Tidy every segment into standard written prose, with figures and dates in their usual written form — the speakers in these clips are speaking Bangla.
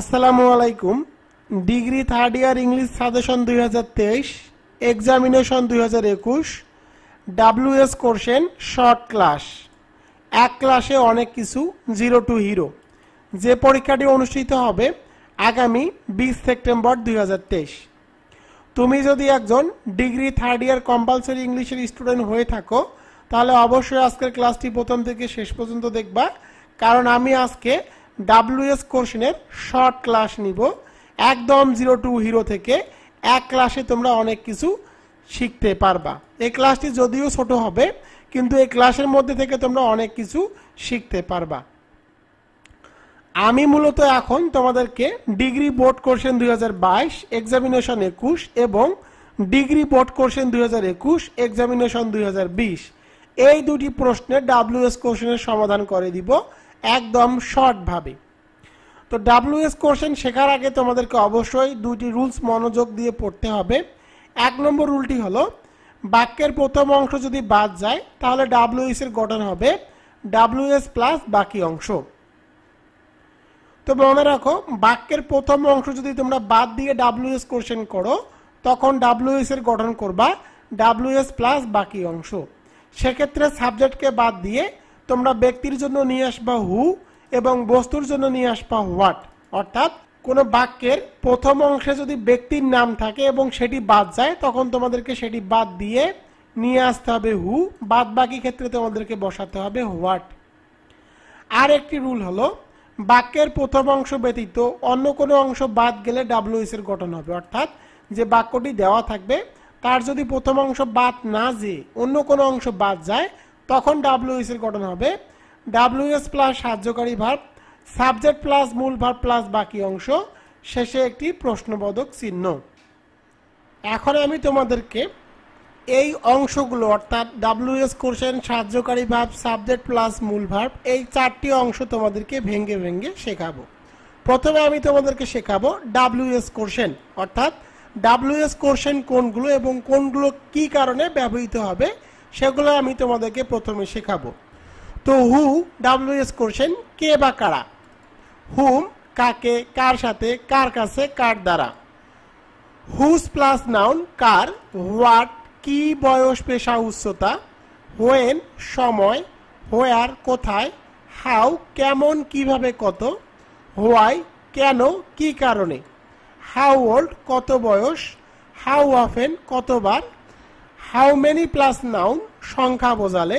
আসসালামু আলাইকুম degree third year English suggestion 2023 examination 2021 WH question short class এক ক্লাসে অনেক কিছু 0 টু হিরো যে পরীক্ষাটি অনুষ্ঠিত হবে আগামী 20 সেপ্টেম্বর 2023 তুমি যদি একজন ডিগ্রি থার্ড ইয়ার কম্পালসরি ইংলিশের স্টুডেন্ট হয়ে থাকো তাহলে অবশ্যই আজকের ক্লাসটি প্রথম থেকে শেষ পর্যন্ত দেখবা কারণ আমি আজকে WH কোশ্চেনের শর্ট ক্লাস নিব একদম 0 টু হিরো থেকে এক ক্লাসে তোমরা অনেক কিছু শিখতে পারবা এই ক্লাসটি যদিও ছোট হবে কিন্তু এই ক্লাসের মধ্যে থেকে তোমরা অনেক কিছু শিখতে পারবা আমি মূলত এখন তোমাদেরকে ডিগ্রি বোর্ড কোশ্চেন 2022 এক্সামিনেশন 21 এবং ডিগ্রি বোর্ড কোশ্চেন 2021 এক্সামিনেশন 2020 এই দুটি প্রশ্নে WH কোশ্চেনের সমাধান করে দিব একদম শর্ট ভাবে তো WH কোশ্চেন শেখার আগে তোমাদেরকে অবশ্যই দুটি রুলস মনোযোগ দিয়ে পড়তে হবে এক নম্বর রুলটি হলো বাক্যের প্রথম অংশ যদি বাদ যায় তাহলে WH এর গঠন হবে WH প্লাস বাকি অংশ তো মনে রাখো বাক্যের প্রথম অংশ যদি তোমরা বাদ দিয়ে WH কোশ্চেন করো তখন WH এর গঠন করবা WH প্লাস বাকি অংশ সেক্ষেত্রে সাবজেক্টকে বাদ দিয়ে তোমরা ব্যক্তির জন্য নিয়ে আসবা হু এবং বস্তুর জন্য নিয়ে আসবা হোয়াট অর্থাৎ কোন বাক্যের প্রথম অংশে যদি ব্যক্তির নাম থাকে এবং সেটি বাদ যায় তখন তোমাদেরকে সেটি বাদ দিয়ে নিয়ে আসতে হবে হু বাদ বাকি ক্ষেত্রে তোমাদেরকে বসাতে হবে হোয়াট আর একটি রুল হলো বাক্যের প্রথম অংশ ব্যতীত অন্য কোনো অংশ বাদ গেলে WH এর গঠন হবে অর্থাৎ যে বাক্যটি দেওয়া থাকবে তার যদি প্রথম অংশ বাদ না যায় অন্য কোনো অংশ বাদ যায় তখন WH এর গঠন হবে WH প্লাস সাহায্যকারী ভার্ব সাবজেক্ট প্লাস মূল ভার্ব প্লাস বাকি অংশ শেষে একটি প্রশ্নবোধক চিহ্ন এখন আমি তোমাদেরকে এই অংশগুলো অর্থাৎ WH কোশ্চেন সাহায্যকারী ভার্ব সাবজেক্ট প্লাস মূল ভার্ব এই চারটি অংশ তোমাদেরকে ভেঙ্গে ভেঙ্গে শেখাবো প্রথমে আমি তোমাদেরকে শেখাবো WH কোশ্চেন অর্থাৎ WH কোশ্চেন কোনগুলো এবং কোনগুলো কি কারণে ব্যবহৃত হবে সেগুলো আমি তোমাদেরকে প্রথমে শেখাবো তো হু WH কোশ্চেন কে বা কারা হুম কাকে কার সাথে কার কাছে কার দ্বারা হুজ প্লাস নাউন কার হোয়াট কি বয়স পেশা উচ্চতা হোয়েন সময় হোয়ার কোথায় হাউ কেমন কিভাবে কত হোয়াই কেন কি কারণে হাউ ওল্ড কত বয়স হাউ অফেন কতবার হাউ মেনি প্লাস নাউন সংখ্যা বোঝালে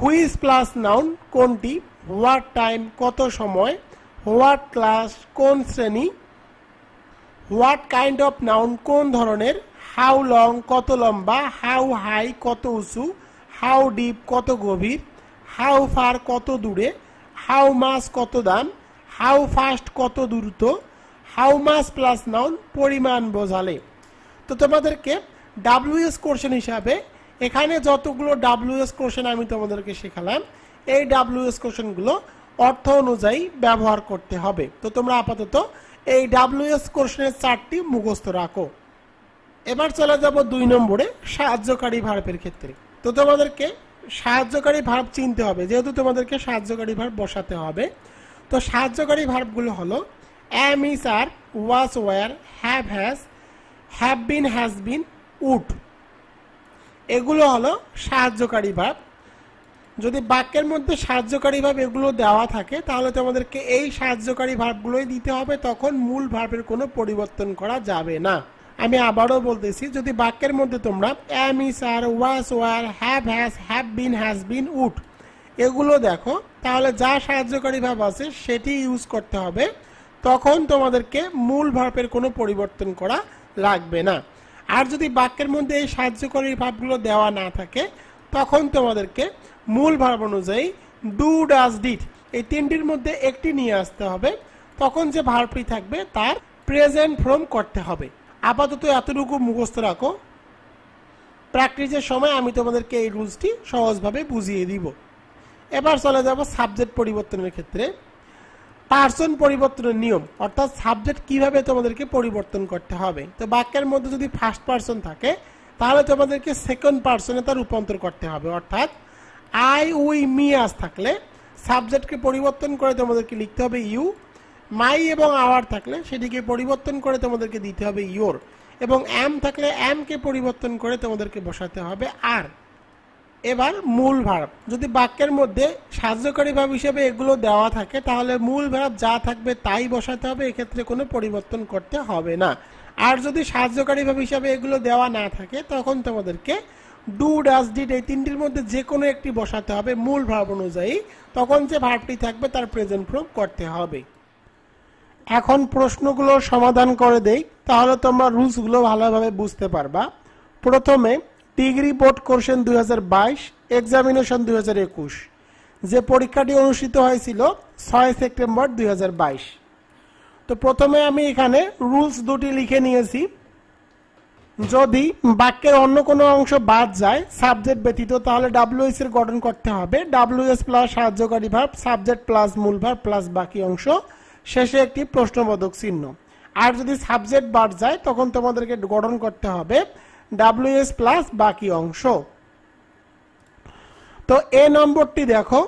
হুইজ প্লাস নাউন কোনটি হোয়াট টাইম কত সময় হোয়াট ক্লাস কোন শ্রেণী হোয়াট কাইন্ড অফ নাউন কোন ধরনের হাউ লং কত লম্বা হাউ হাই কত উঁচু হাউ ডিপ কত গভীর হাউ ফার কত দূরে হাউ মাস কত দাম হাউ ফাস্ট কত দ্রুত হাউ মাস প্লাস নাউন পরিমাণ বোঝালে তো তোমাদেরকে WH কোশ্চেন হিসাবে এখানে যতগুলো WH কোশ্চেন আমি তোমাদেরকে শেখালাম এই WH কোশ্চেনগুলো অর্থ অনুযায়ী ব্যবহার করতে হবে তো তোমরা আপাতত এই WH কোশ্চেনের চারটি মুখস্থ রাখো এবার চলে যাব দুই নম্বরে সাহায্যকারী ভার্বের ক্ষেত্রে তো তোমাদেরকে সাহায্যকারী ভার্ব চিনতে হবে যেহেতু তোমাদেরকে সাহায্যকারী ভার্ব বসাতে হবে তো সাহায্যকারী ভার্বগুলো হলো am is are was were have been উঠ এগুলো হলো সাহায্যকারী ভাব যদি বাক্যের মধ্যে সাহায্যকারী ভাব এগুলো দেওয়া থাকে তাহলে তোমাদেরকে এই সাহায্যকারী ভাবগুলোই দিতে হবে তখন মূল ভাবের কোনো পরিবর্তন করা যাবে না আমি আবারও বলতেছি যদি বাক্যের মধ্যে তোমরা am is are was were have has has been উঠ এগুলো দেখো তাহলে যা সাহায্যকারী ভাব আছে সেটি ইউজ করতে হবে তখন তোমাদেরকে মূল ভাবের কোনো পরিবর্তন করা লাগবে না আর যদি বাক্যের মধ্যে এই সাহায্যকারী ভাবগুলো দেওয়া না থাকে তখন তোমাদেরকে মূল ভাব অনুযায়ী ডু ডাজ ডিড এই তিনটির মধ্যে একটি নিয়ে আসতে হবে তখন যে ভার্বটি থাকবে তার প্রেজেন্ট ফর্ম করতে হবে আপাতত এতটুকু মুখস্থ রাখো প্র্যাকটিসের সময় আমি তোমাদেরকে এই রুলসটি সহজভাবে বুঝিয়ে দিব এবার চলে যাব সাবজেক্ট পরিবর্তনের ক্ষেত্রে পার্সন পরিবর্তনের নিয়ম অর্থাৎ সাবজেক্ট কিভাবে তোমাদেরকে পরিবর্তন করতে হবে তো বাক্যের মধ্যে যদি ফার্স্ট পার্সন থাকে তাহলে তোমাদেরকে সেকেন্ড পার্সনে তা রূপান্তর করতে হবে অর্থাৎ আই উই মি আস থাকলে সাবজেক্টকে পরিবর্তন করে তোমাদেরকে লিখতে হবে ইউ my এবং our থাকলে সেটিকে পরিবর্তন করে তোমাদেরকে দিতে হবে your এবং am থাকলে am কে পরিবর্তন করে তোমাদেরকে বসাতে হবে আর এবার মূল ভার্ব যদি বাক্যের মধ্যে সাহায্যকারী ভার্ব হিসেবে এগুলো দেওয়া থাকে তাহলে মূল ভার্ব যা থাকবে তাই বসাতে হবে এই ক্ষেত্রে কোনো পরিবর্তন করতে হবে না আর যদি সাহায্যকারী ভার্ব হিসেবে এগুলো দেওয়া না থাকে তখন তোমাদেরকে do does did এই তিনটির মধ্যে যে কোনো একটি বসাতে হবে মূল ভার্ব অনুযায়ী তখন যে ভার্বটি থাকবে তার প্রেজেন্ট প্রুফ করতে হবে এখন প্রশ্নগুলো সমাধান করে দেই তাহলে তোমরা রুলস গুলো ভালোভাবে বুঝতে পারবা প্রথমে ডিগ্রি বোর্ড কোশ্চেন 2022 এক্সামিনেশন 2021 যে পরীক্ষাটি অনুষ্ঠিত হয়েছিল 6 সেপ্টেম্বর 2022 তো প্রথমে আমি এখানে রুলস দুটি লিখে নিয়েছি যদি বাক্যের অন্য কোনো অংশ বাদ যায় সাবজেক্ট ব্যতীত তাহলে WH এর গঠন করতে হবে WH প্লাস সাহায্যকারী ভার্ব সাবজেক্ট প্লাস মূল ভার্ব প্লাস বাকি অংশ শেষে একটি প্রশ্নবোধক চিহ্ন আর যদি সাবজেক্ট বাদ যায় তখন তোমাদেরকে গঠন করতে হবে WS প্লাস বাকি অংশ তো এ নম্বরটি দেখো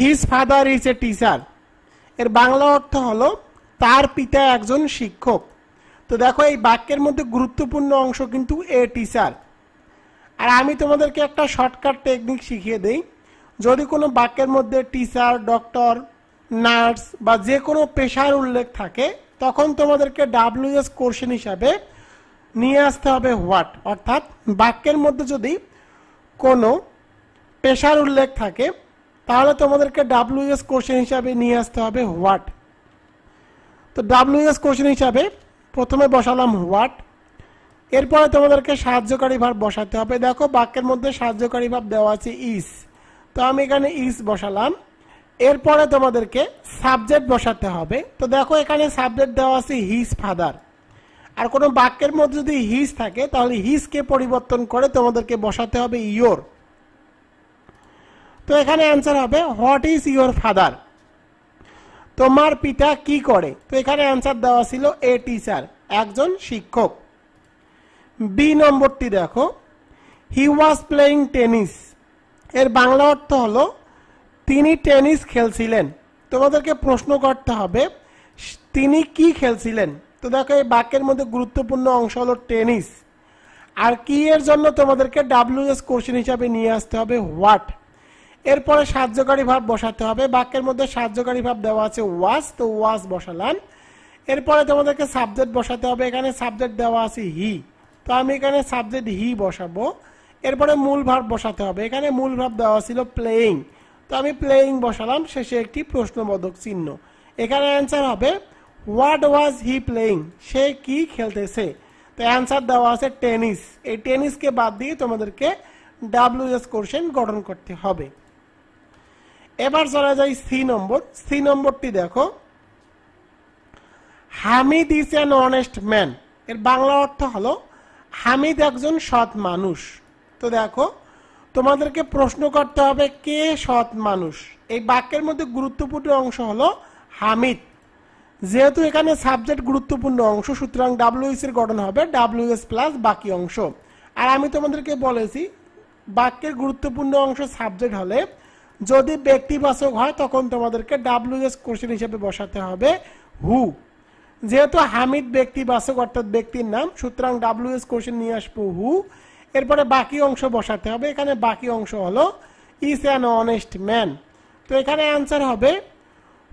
his father is a teacher এর বাংলা অর্থ হলো তার পিতা একজন শিক্ষক তো দেখো এই বাক্যের মধ্যে গুরুত্বপূর্ণ অংশ কিন্তু a teacher আর আমি তোমাদেরকে একটা শর্টকাট টেকনিক শিখিয়ে দেই যদি কোনো বাক্যের মধ্যে টিচার ডক্টর নার্স বা যে কোনো পেশার উল্লেখ থাকে তখন তোমাদেরকে WS কোশ্চেন হিসেবে নিয়ে আসতে হবে হোয়াট অর্থাৎ বাক্যের মধ্যে যদি কোনো পেশার উল্লেখ থাকে তাহলে তোমাদেরকে WH কোশ্চেন হিসাবে নিয়ে আসতে হবে হোয়াট তো WH কোশ্চেন হিসাবে প্রথমে বসালাম হোয়াট এরপরে তোমাদেরকে সাহায্যকারী ভার্ব বসাতে হবে দেখো বাক্যের মধ্যে সাহায্যকারী ভার্ব দেওয়া আছে ইজ তো আমি এখানে ইজ বসালাম এরপরে তোমাদেরকে সাবজেক্ট বসাতে হবে তো দেখো এখানে সাবজেক্ট দেওয়া আছে হিজ ফাদার আর কোন বাক্যের মধ্যে যদি his থাকে তাহলে his কে পরিবর্তন করে তোমাদেরকে বসাতে হবে your তো এখানে आंसर হবে what is your father তোমার পিতা কি করে তো এখানে आंसर দেওয়া ছিল a teacher একজন শিক্ষক b নম্বরটি দেখো he was playing tennis এর বাংলা অর্থ হলো তিনি টেনিস খেলছিলেন তোমাদেরকে প্রশ্ন করতে হবে তিনি কি খেলছিলেন তো দেখো এই বাক্যের মধ্যে গুরুত্বপূর্ণ অংশ হলো টেনিস আর কি এর জন্য তোমাদেরকে WH কোশ্চেন হিসেবে নিয়ে আসতে হবে হোয়াট এরপরে সাহায্যকারী ভার্ব বসাতে হবে বাক্যের মধ্যে সাহায্যকারী ভার্ব দেওয়া আছে ওয়াজ তো ওয়াজ বসালাম এরপরে তোমাদেরকে সাবজেক্ট বসাতে হবে এখানে সাবজেক্ট দেওয়া আছে হি তো আমি এখানে সাবজেক্ট হি বসাবো এরপরে মূল ভার্ব বসাতে হবে এখানে মূল ভার্ব দেওয়া ছিল প্লেইং তো আমি প্লেইং বসালাম শেষে একটি প্রশ্নবোধক চিহ্ন এখানে অ্যানসার হবে What was he playing? She ki khelte se. The answer dawa se tennis. A tennis ke baad diye tomader ke WS question gordon korte hobe. Ebar chole jai C number. C number ti dekho. Hamid is an honest man. Er bangla ortho holo. Hamid ekjon shot manush. To dekho. Tomader ke proshno korte hobe ke shot manush. Ei bakyer moddhe guruttopurno ongsho holo Hamid. যেহেতু এখানে সাবজেক্ট গুরুত্বপূর্ণ অংশ সুতরাং WH এর গঠন হবে WH প্লাস বাকি অংশ আর আমি তোমাদেরকে বলেছি বাক্যের গুরুত্বপূর্ণ অংশ সাবজেক্ট হলে যদি ব্যক্তিবাচক হয় তখন তোমাদেরকে WH কোশ্চেন হিসেবে বসাতে হবে হু যেহেতু হামিদ ব্যক্তিবাচক অর্থাৎ ব্যক্তির নাম সুতরাং WH কোশ্চেন নিয়ে আসবো হু এরপরে বাকি অংশ বসাতে হবে এখানে বাকি অংশ হলো is an honest man তো এখানে आंसर হবে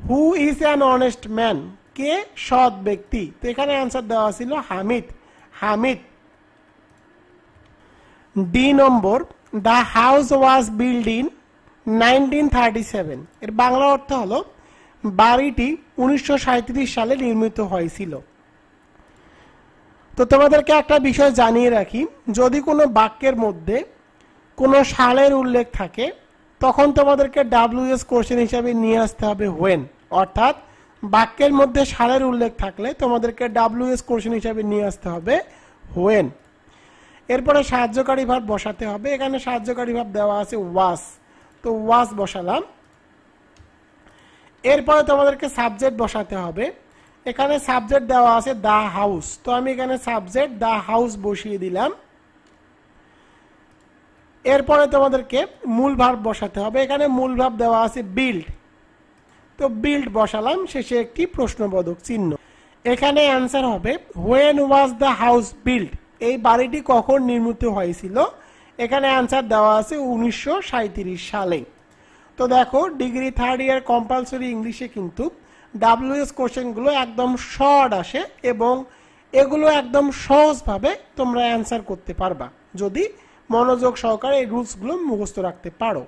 Who is an honest man? কে সৎ ব্যক্তি তো এখানে आंसर দেওয়া ছিল হামিদ হামিদ ডি নম্বর the house was built in 1937 এর বাংলা অর্থ হলো বাড়িটি 1937 সালে নির্মিত হয়েছিল তো তোমাদেরকে একটা বিষয় জানিয়ে রাখি যদি কোনো বাক্যের মধ্যে কোনো সালের উল্লেখ থাকে তখন তোমাদেরকে WH কোশ্চেন হিসেবে নিয়ে আসতে হবে when অর্থাৎ বাক্যের মধ্যে সালের উল্লেখ থাকলে তোমাদেরকে WH কোশ্চেন হিসেবে নিয়ে আসতে হবে when এরপরে সাহায্যকারী ভার্ব বসাতে হবে এখানে সাহায্যকারী ভার্ব দেওয়া আছে was তো was বসালাম এরপরে তোমাদেরকে সাবজেক্ট বসাতে হবে এখানে সাবজেক্ট দেওয়া আছে the house তো আমি এখানে সাবজেক্ট the house বসিয়ে দিলাম এরপরে তোমাদেরকে মূল ভার্ব বসাতে হবে এখানে মূল ভার্ব দেওয়া আছে বিল্ড तो बिल्ड बसालाम शेषे एक टी प्रश्नबोधक चिन्ह एखाने आंसर होबे when was the house build এই বাড়িটি কখন নির্মিত হয়েছিল এখানে आंसर দেওয়া আছে 1937 সালে। তো দেখো ডিগ্রি 3rd ইয়ার কম্পালসরি ইংলিশে কিন্তু ডব্লিউএস কোশ্চেন গুলো একদম শর্ট আসে এবং এগুলো একদম সহজ ভাবে তোমরা आंसर করতে পারবা যদি মনোযোগ সহকারে এই রুলস গুলো মুখস্থ রাখতে পারো।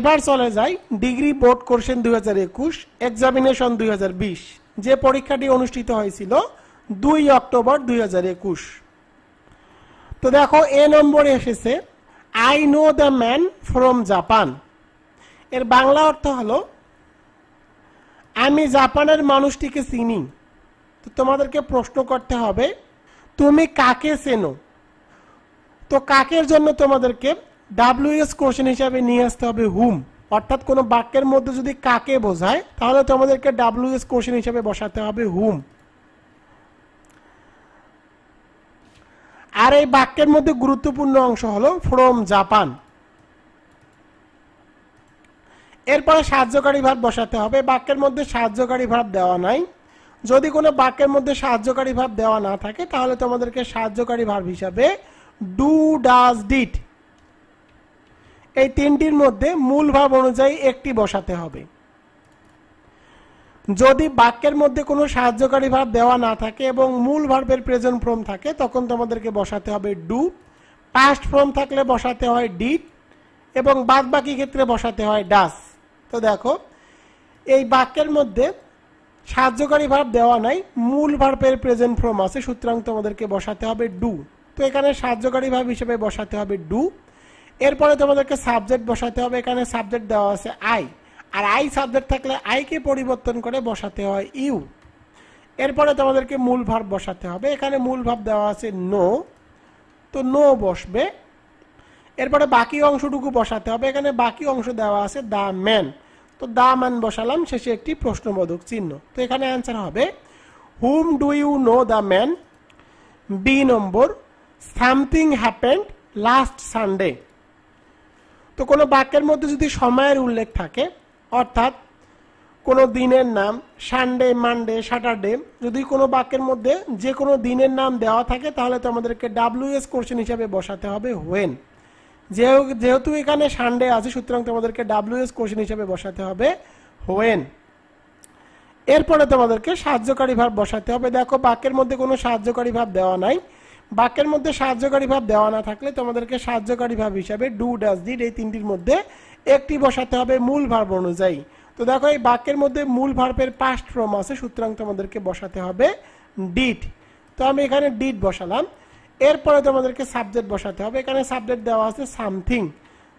এবার চলে যাই ডিগ্রি বোর্ড কোশ্চেন 2021 এক্সামিনেশন 2020 যে পরীক্ষাটি অনুষ্ঠিত হয়েছিল 2 অক্টোবর 2021। তো দেখো এ নম্বরে এসেছে I know the man from Japan এর বাংলা অর্থ হলো আমি জাপানের মানুষটিকে চিনি। তো তোমাদেরকে প্রশ্ন করতে হবে তুমি কাকে চেনো। তো কাকের জন্য তোমাদেরকে WH কোশ্চেন হিসেবে নিয়ে আসতে হবে হুম অর্থাৎ কোন বাক্যের মধ্যে যদি কাকে বোঝায় তাহলে তোমাদেরকে WH কোশ্চেন হিসেবে বসাতে হবে হুম। আর এই বাক্যের মধ্যে গুরুত্বপূর্ণ অংশ হলো ফ্রম জাপান। এরপরে সাহায্যকারী ভার্ব বসাতে হবে বাক্যের মধ্যে সাহায্যকারী ভার্ব দেওয়া নাই যদি কোনো বাক্যের মধ্যে সাহায্যকারী ভার্ব দেওয়া না থাকে তাহলে তোমাদেরকে সাহায্যকারী ভার্ব হিসাবে ডু ডাজ ডিড এই তিনটির মধ্যে মূল ভাব অনুযায়ী একটি বসাতে হবে। যদি বাক্যের মধ্যে কোনো সাহায্যকারী ভার্ব দেওয়া না থাকে এবং মূল ভার্বের প্রেজেন্ট ফর্ম থাকে তখন তোমাদেরকে বসাতে হবে ডু পাস্ট ফর্ম থাকলে বসাতে হয় ডিড এবং বাদবাকি ক্ষেত্রে বসাতে হয় ডাস। তো দেখো এই বাক্যের মধ্যে সাহায্যকারী ভার্ব দেওয়া নাই মূল ভার্বের প্রেজেন্ট ফর্ম আছে সুতরাং তোমাদেরকে বসাতে হবে ডু। তো এখানে সাহায্যকারী ভার্ব হিসেবে বসাতে হবে ডু। এরপরে তোমাদেরকে সাবজেক্ট বসাতে হবে এখানে সাবজেক্ট দেওয়া আছে আই আর আই সাবজেক্ট থাকলে আই কে পরিবর্তন করে বসাতে হয় ইউ। এরপরে তোমাদেরকে মূল ভার্ব বসাতে হবে এখানে মূল ভার্ব দেওয়া আছে নো তো নো বসবে। এরপরে বাকি অংশটুকু বসাতে হবে এখানে বাকি অংশ দেওয়া আছে দা ম্যান তো দা ম্যান বসালাম শেষে একটি প্রশ্নবোধক চিহ্ন। তো এখানে অ্যান্সার হবে whom do you know the man. B number something happened last Sunday তো কোনো বাক্যের মধ্যে যদি সময়ের উল্লেখ থাকে অর্থাৎ কোনো দিনের নাম সানডে মানডে স্যাটারডে যদি কোনো বাক্যের মধ্যে যে কোনো দিনের নাম দেওয়া থাকে তাহলে তোমাদেরকে WH কোশ্চেন হিসেবে বসাতে হবে হোয়েন। যেহেতু এখানে সানডে আছে সুতরাং তোমাদেরকে WH কোশ্চেন হিসেবে বসাতে হবে হোয়েন। এরপরে তোমাদেরকে সাহায্যকারী ভার্ব বসাতে হবে দেখো বাক্যের মধ্যে কোনো সাহায্যকারী ভার্ব দেওয়া নাই বাক্যের মধ্যে সাহায্যকারী ভাব দেওয়া না থাকলে তোমাদেরকে সাহায্যকারী ভাব হিসাবে ডু ডাজ ডিড এই তিনটির মধ্যে একটি বসাতে হবে মূল ভার্ব অনুযায়ী। তো দেখো এই বাক্যের মধ্যে মূল ভার্বের পাস্ট ফর্ম আছে সুতরাং তোমাদেরকে বসাতে হবে ডিড। তো আমি এখানে ডিড বসালাম। এরপরে তোমাদেরকে সাবজেক্ট বসাতে হবে এখানে সাবজেক্ট দেওয়া আছে সামথিং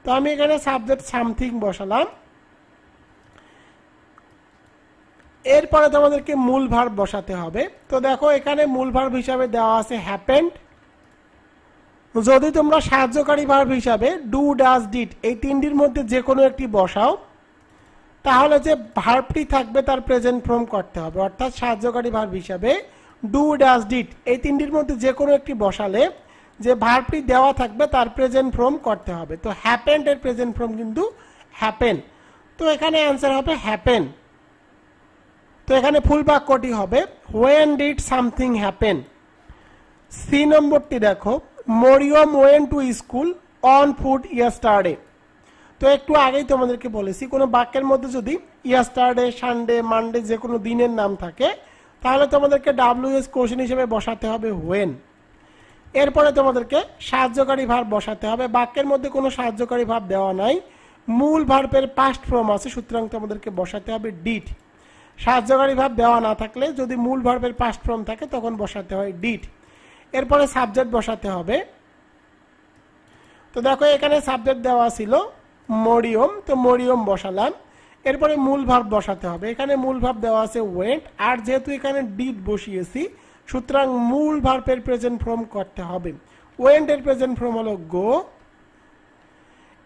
তো আমি এখানে সাবজেক্ট সামথিং বসালাম। এরপরে তোমাদেরকে মূল ভার্ব বসাতে হবে তো দেখো এখানে মূল ভার্ব হিসাবে দেওয়া আছে হ্যাপেন্ড যদি তোমরা সাহায্যকারী ভার্ব হিসাবে ডু ডাজ ডিড এই তিনটির মধ্যে যে কোনো একটি বসাও তাহলে যে ভার্বটি থাকবে তার প্রেজেন্ট ফর্ম করতে হবে অর্থাৎ সাহায্যকারী ভার্ব হিসাবে ডু ডাজ ডিড এই তিনটির মধ্যে যে কোনো একটি বসালে যে ভার্বটি দেওয়া থাকবে তার প্রেজেন্ট ফর্ম করতে হবে। তো হ্যাপেন্ড এর প্রেজেন্ট ফর্ম কিন্তু হ্যাপেন তো এখানে অ্যান্সার হবে হ্যাপেন। তো এখানে ফুল বাক্যটি হবে when did something happen. C নম্বরটি দেখো Mariam went to school on foot yesterday তো একটু আগেই তোমাদেরকে বলেছি কোনো বাক্যের মধ্যে যদি ইয়েস্টারডে সানডে মানডে যে কোনো দিনের নাম থাকে তাহলে তোমাদেরকে WH কোশ্চেন হিসেবে বসাতে হবে হোয়েন। এরপরে তোমাদেরকে সাহায্যকারী ভার্ব বসাতে হবে বাক্যের মধ্যে কোনো সাহায্যকারী ভার্ব দেওয়া নাই মূল ভার্বের পাস্ট ফর্ম আছে সুতরাং তোমাদেরকে বসাতে হবে ডিড। সাহায্যকারী ভার্ব দেওয়া না থাকলে যদি মূল ভার্বের পাস্ট ফর্ম থাকে তখন বসাতে হয় ডিড। এরপরে সাবজেক্ট বসাতে হবে তো দেখো এখানে সাবজেক্ট দেওয়া ছিল মরিয়ম তো মরিয়ম বসালাম। এরপরে মূল ভার্ব বসাতে হবে এখানে মূল ভার্ব দেওয়া আছে ওয়েন্ট আর যেহেতু এখানে ডিড বসিয়েছি সুতরাং মূল ভার্বের প্রেজেন্ট ফর্ম করতে হবে ওয়েন্ট এর প্রেজেন্ট ফর্ম হলো গো।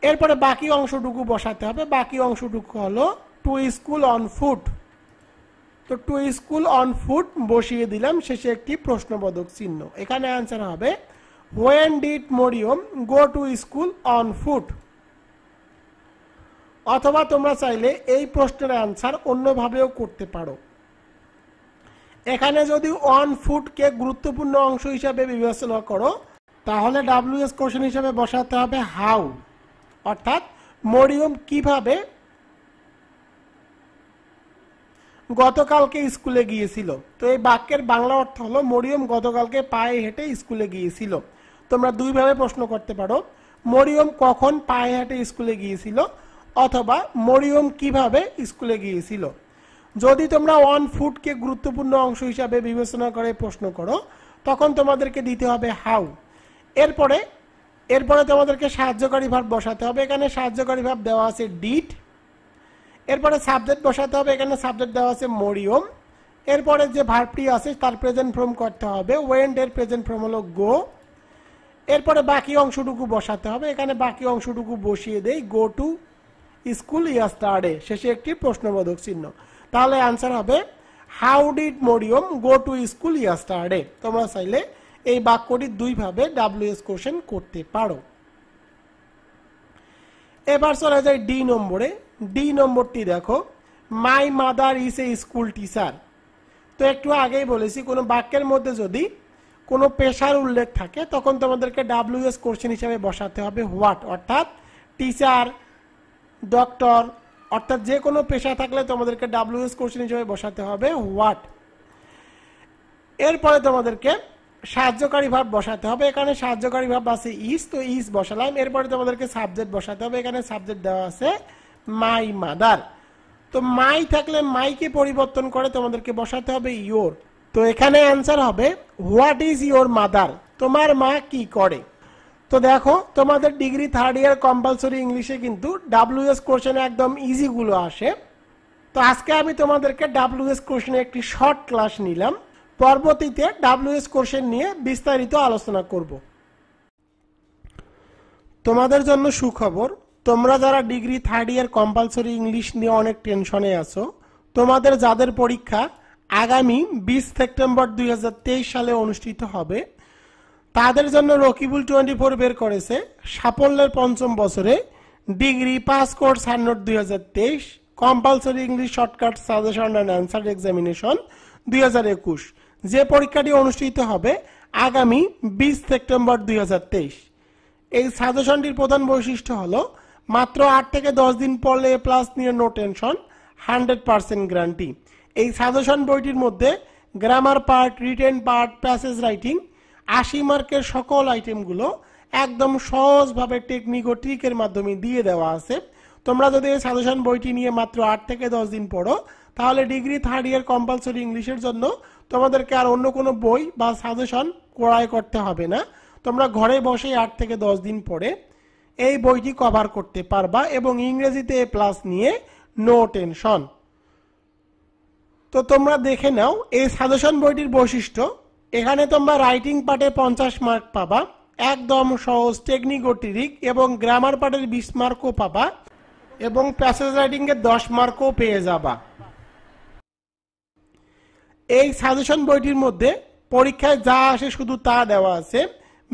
এরপরে বাকি অংশটুকু বসাতে হবে বাকি অংশটুকু হলো টু স্কুল অন ফুট তো টু স্কুল অন ফুট বসিয়ে দিলাম শেষে একটি প্রশ্নবোধক চিহ্ন এখানে অ্যান্সার হবে when did Mariam go to school on foot. অথবা তোমরা চাইলে এই প্রশ্নের অ্যানসার অন্যভাবেও করতে পারো। এখানে যদি ওয়ান ফুটকে গুরুত্বপূর্ণ অংশ হিসাবে বিবেচনা করো তাহলে ডাব্লিউএস কোশ্চেন হিসাবে বসাতে হবে হাউ, অর্থাৎ মরিয়ম কিভাবে গতকালকে স্কুলে গিয়েছিল। তো এই বাক্যের বাংলা অর্থ হলো মরিয়ম গতকালকে পায়ে হেঁটে স্কুলে গিয়েছিল। তোমরা দুইভাবে প্রশ্ন করতে পারো, মরিয়ম কখন পায়ে হেঁটে স্কুলে গিয়েছিল, অথবা মরিয়ম কিভাবে স্কুলে গিয়েছিল। যদি তোমরা ওয়ান ফুটকে গুরুত্বপূর্ণ অংশ হিসাবে বিবেচনা করে প্রশ্ন করো তখন তোমাদেরকে দিতে হবে হাউ। এরপরে তোমাদেরকে সাহায্যকারী ভাব বসাতে হবে, এখানে সাহায্যকারী ভাব দেওয়া আছে ডিড। এরপরে সাবজেক্ট বসাতে হবে, এখানে সাবজেক্ট দেওয়া আছে মরিয়ম। এরপরে যে ভার্বটি আছে তার প্রেজেন্ট ফর্ম করতে হবে, ওয়েন্ট এর প্রেজেন্ট ফর্ম হলো গো। এরপরে বাকি অংশটুকু বসাতে হবে, এখানে বাকি অংশটুকু বসিয়ে দেই গো টু স্কুল ইয়েস্টারডে, শেষে একটি প্রশ্নবোধক চিহ্ন। তাহলে অ্যান্সার হবে how did Mariam go to school yesterday. তোমরা চাইলে এই বাক্যটি দুইভাবে ডাব্লিউএস কোশ্চেন করতে পারো। এবার চলে যায় ডি নম্বরে। ডি নম্বরটি দেখো, my mother is a school teacher. তো একটু আগেই বলেছি কোনো বাক্যের মধ্যে যদি কোনো পেশার উল্লেখ থাকে তখন তোমাদেরকে ডাব্লিউএস কোশ্চেন হিসাবে বসাতে হবে হোয়াট, অর্থাৎ টিচার, ডক্টর, অর্থাৎ যে কোনো পেশা থাকলে তোমাদেরকে ডাব্লিউএস কোশ্চেন হিসাবে বসাতে হবে হোয়াট। এরপরে তোমাদেরকে সাহায্যকারী ভাব বসাতে হবে, এখানে সাহায্যকারী ভাব আছে ইস, তো ইস বসালাম। এরপরে তোমাদেরকে সাবজেক্ট বসাতে হবে, এখানে সাবজেক্ট দেওয়া আছে মাই মাদার। তো মাই থাকলে মাইকে পরিবর্তন করে তোমাদেরকে বসাতে হবে ইয়োর। তো এখানে অ্যান্সার হবে হোয়াট ইজ ইয়োর মাদার, তোমার মা কি করে। তো দেখো তোমাদের ডিগ্রি থার্ড ইয়ার কম্পালসরি ইংলিশে কিন্তু ডাব্লিউএস কোশ্চেন একদম ইজিগুলো আসে। তো আজকে আমি তোমাদেরকে ডাব্লিউএস কোশ্চেনে একটি শর্ট ক্লাস নিলাম, পরবর্তীতে ডাব্লিউএস কোশ্চেন নিয়ে বিস্তারিত আলোচনা করব। তোমাদের জন্য সুখবর, তোমরা যারা degree third year compulsory English নিয়ে অনেক টেনশনে আছো, তোমাদের যাদের পরীক্ষা আগামী 20 সেপ্টেম্বর 2023 সালে অনুষ্ঠিত হবে, তাদের জন্য রকিবুল24 বের করেছে সাফল্যের পঞ্চম বছরে degree pass course hand note 2023, compulsory English shortcut suggestion and answer examination 2021, যে পরীক্ষাটি অনুষ্ঠিত হবে আগামী 20 সেপ্টেম্বর 2023। এই সাজেশনটির প্রধান বৈশিষ্ট্য হলো মাত্র 8 থেকে 10 দিন পড়লে এ প্লাস নিয়ে নো টেনশন, 100% গ্যারান্টি। এই সাজেশন বইটির মধ্যে grammar part, written part, passage writing, 80 মার্কের সকল আইটেমগুলো একদম সহজভাবে টেকনিক ও ট্রিকের মাধ্যমে দিয়ে দেওয়া আছে। তোমরা যদি এই সাজেশন বইটি নিয়ে মাত্র 8 থেকে 10 দিন পড়ো তাহলে ডিগ্রি থার্ড ইয়ার কম্পালসরি ইংলিশের জন্য তোমাদেরকে আর অন্য কোনো বই বা সাজেশন ক্রয় করতে হবে না। তোমরা ঘরে বসে 8 থেকে 10 দিন পরে এই বইটি কভার করতে পারবা এবং ইংরেজিতে এ প্লাস নিয়ে নো টেনশন। তো তোমরা দেখে নাও এই সাজেশন বইটির বৈশিষ্ট্য। এখানে তোমরা রাইটিং পার্টে 50 মার্ক পাবা একদম সহজ টেকনিক ও ট্রিক, এবং গ্রামার পার্টের 20 মার্কও পাবা এবং প্যাসেজ রাইটিংয়ের 10 মার্কও পেয়ে যাবা। এই সাজেশন বইটির মধ্যে পরীক্ষায় যা আসে শুধু তা দেওয়া আছে,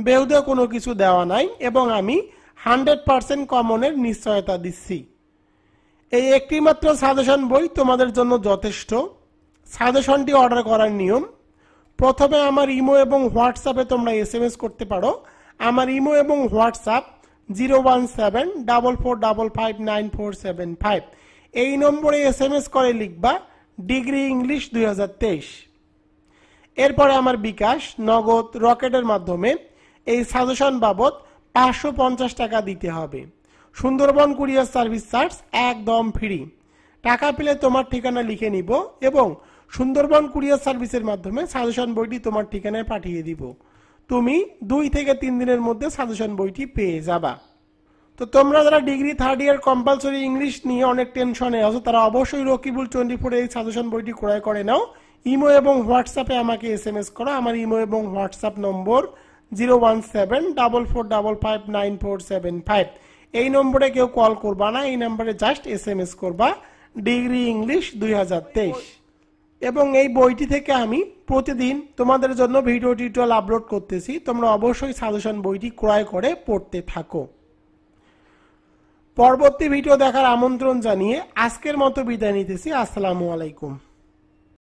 বেহুদা কোনো কিছু দেওয়া নাই, এবং আমি 100% কমনের নিশ্চয়তা দিচ্ছি। এই একটি মাত্র সাজেশন বই তোমাদের জন্য যথেষ্ট। সাজেশনটি অর্ডার করার নিয়ম, প্রথমে আমার ইমো এবং হোয়াটসঅ্যাপে তোমরা SMS করতে পারো। আমার ইমো এবং হোয়াটসঅ্যাপ 01744459475, এই নম্বরে SMS করে লিখবা ডিগ্রি ইংলিশ 2023। এরপরে আমার বিকাশ, নগদ, রকেটের মাধ্যমে এই সাজেশন বাবদ 550 টাকা দিতে হবে। সুন্দরবন কুরিয়ার সার্ভিস চার্জ একদম ফ্রি। টাকা পেলে তোমার ঠিকানা লিখে নিব এবং সুন্দরবন কুরিয়ার সার্ভিসের মাধ্যমে সাজেশন বইটি তোমার ঠিকানায় পাঠিয়ে দিব। তুমি 2 থেকে 3 দিনের মধ্যে সাজেশন বইটি পেয়ে যাবা। তো তোমরা যারা degree third year compulsory English নিয়ে অনেক টেনশনে আছো তারা অবশ্যই রকিবুল24 এই সাজেশন বইটি ক্রয় করে নাও। ইমো এবং হোয়াটসঅ্যাপে আমাকে SMS করো। আমার ইমো এবং হোয়াটসঅ্যাপ নম্বর 01744459475, এই নম্বরে কেউ কল করবা না, এই নম্বরে জাস্ট SMS করবা ডিগ্রি ইংলিশ 2023। এবং এই বইটি থেকে আমি প্রতিদিন তোমাদের জন্য ভিডিও টিউটোরিয়াল আপলোড করতেছি, তোমরা অবশ্যই সাজেশন বইটি ক্রয় করে পড়তে থাকো। পরবর্তী ভিডিও দেখার আমন্ত্রণ জানিয়ে আজকের মতো বিদায় নিতেছি। আসসালামু আলাইকুম।